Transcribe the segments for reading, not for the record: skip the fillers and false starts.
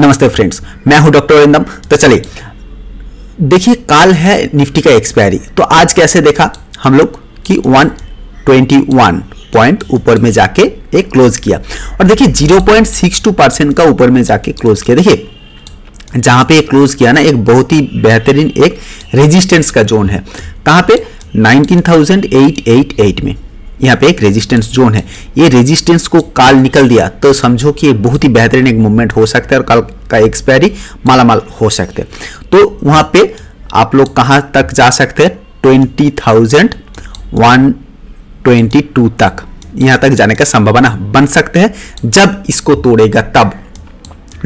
नमस्ते फ्रेंड्स, मैं हूं डॉक्टर अरिंदम। तो चलिए देखिए, काल है निफ्टी का एक्सपायरी। तो आज कैसे देखा हम लोग कि 121 पॉइंट ऊपर में जाके एक क्लोज किया और देखिए 0.62% का ऊपर में जाके क्लोज किया। देखिए जहां पे क्लोज किया ना, एक बहुत ही बेहतरीन एक रेजिस्टेंस का जोन है। कहाँ पे? 19,888 में यहाँ पे एक रेजिस्टेंस जोन है। ये रेजिस्टेंस को काल निकल दिया तो समझो कि ये बहुत ही बेहतरीन एक मूवमेंट हो सकता है और काल का एक्सपायरी मालामाल हो सकते हैं। तो वहाँ पे आप लोग कहाँ तक जा सकते हैं? 20,122 तक, यहाँ तक जाने का संभावना बन सकते हैं। जब इसको तोड़ेगा तब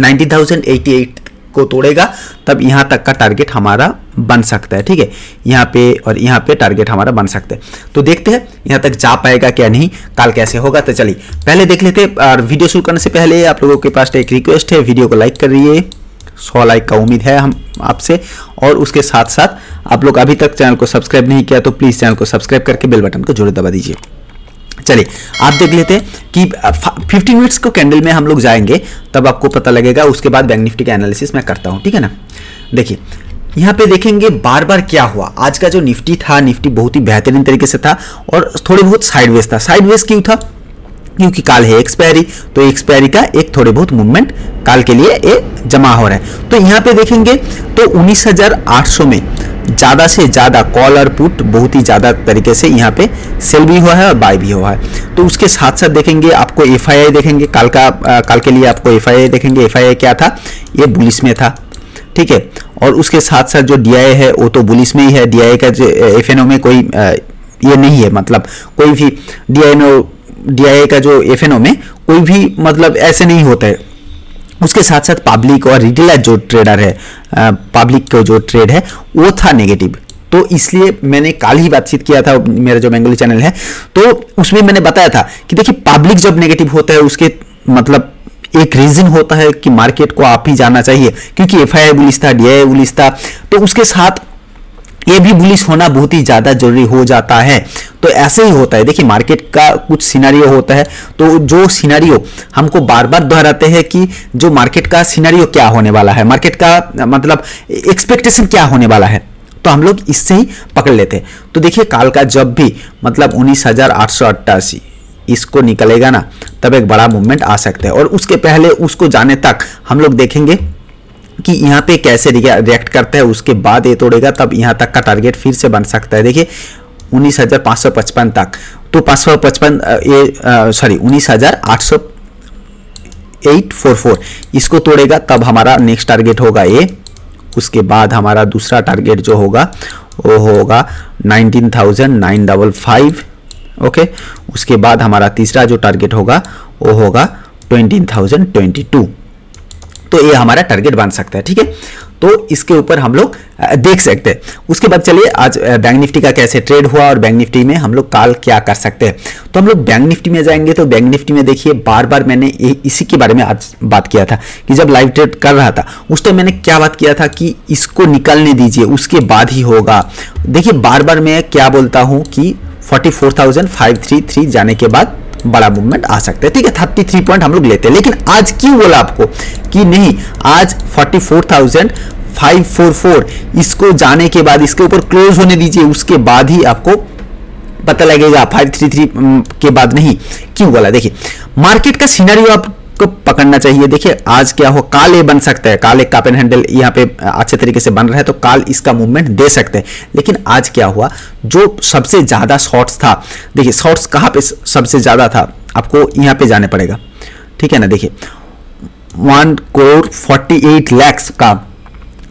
19,088 को तोड़ेगा तब यहाँ तक का टारगेट हमारा बन सकता है। ठीक है, यहाँ पे और यहाँ पे टारगेट हमारा बन सकता है। तो देखते हैं यहाँ तक जा पाएगा क्या नहीं, काल कैसे होगा। तो चलिए पहले देख लेते हैं। और वीडियो शुरू करने से पहले आप लोगों के पास एक रिक्वेस्ट है, वीडियो को लाइक करिए। 100 लाइक का उम्मीद है हम आपसे। और उसके साथ साथ आप लोग अभी तक चैनल को सब्सक्राइब नहीं किया तो प्लीज़ चैनल को सब्सक्राइब करके बेल बटन को जोर दबा दीजिए। चलिए आप देख लेते हैं कि 15 मिनट्स को कैंडल में हम लोग जाएंगे तब आपको पता लगेगा। उसके बाद बैंक निफ्टी का एनालिसिस मैं करता हूँ, ठीक है ना। देखिए यहाँ पे देखेंगे बार बार क्या हुआ। आज का जो निफ्टी था, निफ्टी बहुत ही बेहतरीन तरीके से था और थोड़ी बहुत साइडवेज था। साइडवेज क्यों था? क्योंकि काल है एक्सपायरी, तो एक्सपायरी का एक थोड़े बहुत मूवमेंट काल के लिए ये जमा हो रहा है। तो यहाँ पे देखेंगे तो 19,800 में ज़्यादा से ज़्यादा कॉल और पुट बहुत ही ज़्यादा तरीके से यहाँ पे सेल भी हुआ है और बाय भी हुआ है। तो उसके साथ साथ देखेंगे आपको FII देखेंगे काल के लिए। आपको FII देखेंगे। FII क्या था? ये बुलिश में था, ठीक है। और उसके साथ साथ जो DII है वो तो बुलिश में ही है। DII का जो FNO में कोई ये नहीं है, मतलब कोई भी DII का जो FNO में कोई भी मतलब ऐसे नहीं होता है। उसके साथ साथ पब्लिक और रिटेलर जो ट्रेडर है, पब्लिक को जो ट्रेड है वो था नेगेटिव। तो इसलिए मैंने काल ही बातचीत किया था, मेरा जो बंगाली चैनल है, तो उसमें मैंने बताया था कि देखिए पब्लिक जब नेगेटिव होता है उसके मतलब एक रीजन होता है कि मार्केट को आप ही जाना चाहिए। क्योंकि FII बुलिश था, DII बुलिश था, तो उसके साथ ये भी बुलिश होना बहुत ही ज़्यादा जरूरी हो जाता है। तो ऐसे ही होता है। देखिए मार्केट का कुछ सिनेरियो होता है, तो जो सिनेरियो हमको बार बार दोहराते हैं कि जो मार्केट का सिनेरियो क्या होने वाला है, मार्केट का मतलब एक्सपेक्टेशन क्या होने वाला है, तो हम लोग इससे ही पकड़ लेते हैं। तो देखिए काल का जब भी मतलब 19,888 इसको निकलेगा ना तब एक बड़ा मूवमेंट आ सकता है। और उसके पहले उसको जाने तक हम लोग देखेंगे कि यहाँ पे कैसे रिएक्ट करता है। उसके बाद ये तोड़ेगा तब यहाँ तक का टारगेट फिर से बन सकता है। देखिए 19,555 तक, तो 555 ये सॉरी 19,844 इसको तोड़ेगा तब हमारा नेक्स्ट टारगेट होगा ये। उसके बाद हमारा दूसरा टारगेट जो होगा वो होगा 19,955, ओके। उसके बाद हमारा तीसरा जो टारगेट होगा वो होगा 20,022। तो ये हमारा टारगेट बन सकता है, ठीक है। तो इसके ऊपर हम लोग देख सकते हैं। उसके बाद चलिए आज बैंक निफ्टी का कैसे ट्रेड हुआ और बैंक निफ्टी में हम लोग काल क्या कर सकते हैं। तो हम लोग बैंक निफ्टी में जाएंगे। तो बैंक निफ्टी में देखिए बार बार मैंने इसी के बारे में आज बात किया था कि जब लाइव ट्रेड कर रहा था उस टाइम मैंने क्या बात किया था कि इसको निकलने दीजिए, उसके बाद ही होगा। देखिए बार बार मैं क्या बोलता हूँ कि 44,533 जाने के बाद बड़ा मूवमेंट आ सकता है, ठीक है। 33 पॉइंट हम लोग लेते हैं। लेकिन आज क्यों बोला आपको कि नहीं, आज 44,544 इसको जाने के बाद, इसके ऊपर क्लोज होने दीजिए, उसके बाद ही आपको पता लगेगा, 533 के बाद नहीं। क्यों बोला? देखिए मार्केट का सिनेरियो आपको पकड़ना चाहिए। देखिए आज क्या हो, काल ये बन सकता है, काल एक कप एंड हैंडल यहाँ पे अच्छे तरीके से बन रहा है, तो काल इसका मूवमेंट दे सकते हैं। लेकिन आज क्या हुआ, जो सबसे ज़्यादा शॉर्ट्स था, देखिए शॉर्ट्स कहाँ पे सबसे ज़्यादा था, आपको यहाँ पे जाने पड़ेगा, ठीक है ना। देखिए 1,48,00,000 का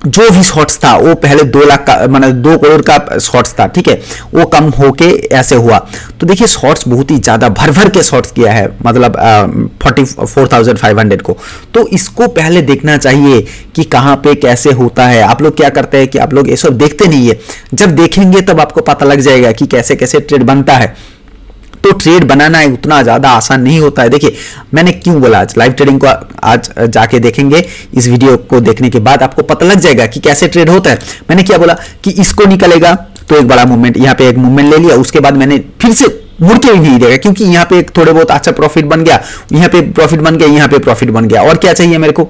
जो भी शॉर्ट्स था वो पहले 2 लाख का माना 2 करोड़ का शॉर्ट्स था, ठीक है। वो कम होके ऐसे हुआ। तो देखिए शॉर्ट्स बहुत ही ज़्यादा भर भर के शॉर्ट्स किया है, मतलब 44,500 को। तो इसको पहले देखना चाहिए कि कहाँ पे कैसे होता है। आप लोग क्या करते हैं कि आप लोग ये सब देखते नहीं है। जब देखेंगे तब आपको पता लग जाएगा कि कैसे कैसे ट्रेड बनता है। तो ट्रेड बनाना उतना ज़्यादा आसान नहीं होता है। देखिए मैंने क्यों बोला, आज लाइव ट्रेडिंग को आज जाके देखेंगे, इस वीडियो को देखने के बाद आपको पता लग जाएगा कि कैसे ट्रेड होता है। मैंने क्या बोला कि इसको निकलेगा तो एक बड़ा मूवमेंट, यहाँ पे एक मूवमेंट ले लिया, उसके बाद मैंने फिर से मुड़ के भी नहीं देगा, क्योंकि यहाँ पे एक थोड़े बहुत अच्छा प्रॉफिट बन गया, यहाँ पे प्रॉफिट बन गया, यहाँ पे प्रॉफिट बन गया। और क्या चाहिए मेरे को?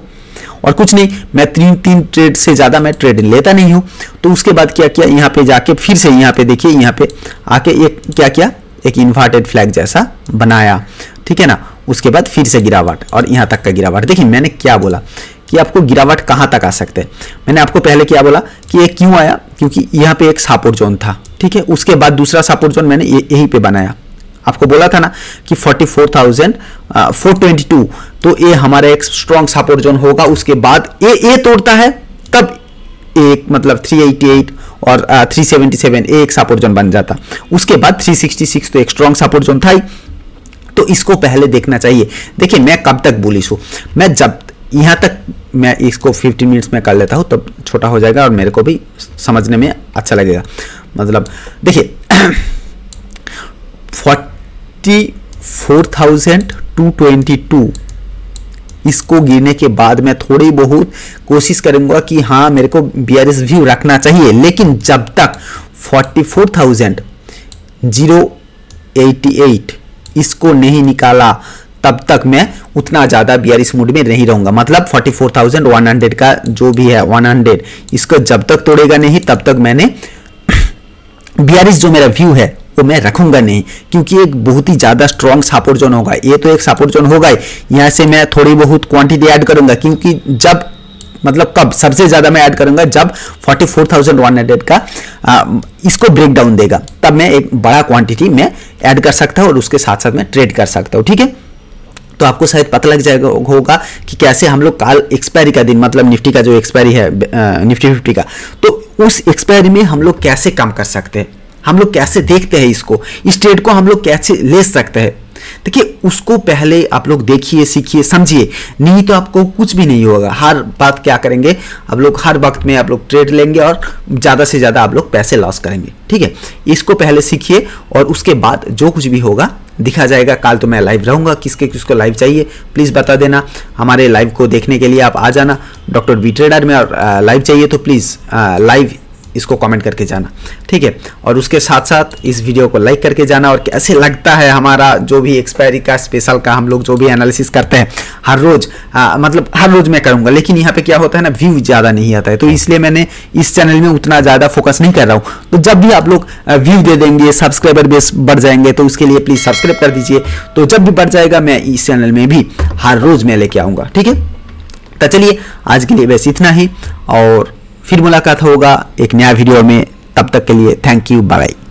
और कुछ नहीं, मैं तीन ट्रेड से ज़्यादा मैं ट्रेड लेता नहीं हूँ। तो उसके बाद क्या किया, यहाँ पे जाके फिर से यहाँ पे देखिए, यहाँ पे आके एक क्या किया, एक इन्वर्टेड फ्लैग जैसा बनाया, ठीक है ना। उसके बाद फिर से गिरावट और यहाँ तक का गिरावट। देखिए मैंने क्या बोला कि आपको गिरावट कहाँ तक आ सकते हैं। मैंने आपको पहले क्या बोला कि ये क्यों आया, क्योंकि यहाँ पे एक सपोर्ट जोन था, ठीक है। उसके बाद दूसरा सपोर्ट जोन मैंने यहीं पे बनाया, आपको बोला था ना कि 44,422, तो ये हमारा एक स्ट्रॉन्ग सपोर्ट जोन होगा। उसके बाद ये तोड़ता है तब एक मतलब 388 और 377 एक सपोर्ट जोन बन जाता। उसके बाद 366 तो एक स्ट्रॉन्ग सपोर्ट जोन था ही, तो इसको पहले देखना चाहिए। देखिए मैं कब तक बुलिश हूँ, मैं जब यहाँ तक, मैं इसको 15 मिनट्स में कर लेता हूँ तब छोटा हो जाएगा और मेरे को भी समझने में अच्छा लगेगा। मतलब देखिए 44,222 इसको गिरने के बाद मैं थोड़ी बहुत कोशिश करूँगा कि हाँ मेरे को बीआरएस व्यू रखना चाहिए, लेकिन जब तक 44,088 इसको नहीं निकाला तब तक मैं उतना ज़्यादा बीआरएस मूड में नहीं रहूँगा। मतलब 44,100 का जो भी है 100 इसको जब तक तोड़ेगा नहीं तब तक मैंने बीआरएस जो मेरा व्यू है वो मैं रखूँगा नहीं, क्योंकि एक बहुत ही ज़्यादा स्ट्रॉन्ग सपोर्ट जोन होगा। ये तो एक सपोर्ट जोन होगा ही, यहाँ से मैं थोड़ी बहुत क्वांटिटी ऐड करूँगा, क्योंकि जब मतलब कब सबसे ज़्यादा मैं ऐड करूँगा जब 44,100 का इसको ब्रेकडाउन देगा, तब मैं एक बड़ा क्वांटिटी में ऐड कर सकता हूँ और उसके साथ साथ मैं ट्रेड कर सकता हूँ, ठीक है। तो आपको शायद पता लग जाएगा होगा कि कैसे हम लोग काल एक्सपायरी का दिन, मतलब निफ्टी का जो एक्सपायरी है निफ्टी 50 का, तो उस एक्सपायरी में हम लोग कैसे काम कर सकते हैं, हम लोग कैसे देखते हैं इसको, इस ट्रेड को हम लोग कैसे ले सकते हैं। देखिए उसको पहले आप लोग देखिए, सीखिए, समझिए, नहीं तो आपको कुछ भी नहीं होगा। हर बात क्या करेंगे आप लोग, हर वक्त में आप लोग ट्रेड लेंगे और ज़्यादा से ज़्यादा आप लोग पैसे लॉस करेंगे, ठीक है। इसको पहले सीखिए और उसके बाद जो कुछ भी होगा दिखा जाएगा। कल तो मैं लाइव रहूँगा, किसके किसको लाइव चाहिए प्लीज़ बता देना। हमारे लाइव को देखने के लिए आप आ जाना डॉक्टर बी ट्रेडर में, और लाइव चाहिए तो प्लीज़ लाइव इसको कमेंट करके जाना, ठीक है। और उसके साथ साथ इस वीडियो को लाइक करके जाना। और कैसे लगता है हमारा जो भी एक्सपायरी का स्पेशल का हम लोग जो भी एनालिसिस करते हैं हर रोज, मतलब हर रोज़ मैं करूँगा, लेकिन यहाँ पे क्या होता है ना, व्यू ज़्यादा नहीं आता है, तो इसलिए मैंने इस चैनल में उतना ज़्यादा फोकस नहीं कर रहा हूँ। तो जब भी आप लोग व्यू दे देंगे, सब्सक्राइबर बेस बढ़ जाएंगे, तो उसके लिए प्लीज़ सब्सक्राइब कर दीजिए। तो जब भी बढ़ जाएगा मैं इस चैनल में भी हर रोज़ मैं लेके आऊँगा, ठीक है। तो चलिए आज के लिए बस इतना ही, और फिर मुलाकात होगा एक नया वीडियो में। तब तक के लिए थैंक यू, बाय।